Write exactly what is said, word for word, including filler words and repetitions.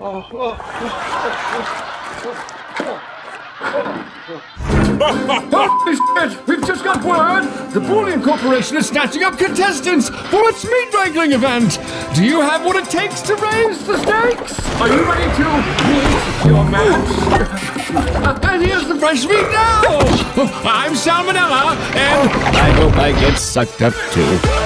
Holy shit! We've just got word! The Bullion Corporation is snatching up contestants for its meat wrangling event! Do you have what it takes to raise the stakes? Are you ready to meet your match? And here's the fresh meat now! I'm Salmonella, and I hope I get sucked up too.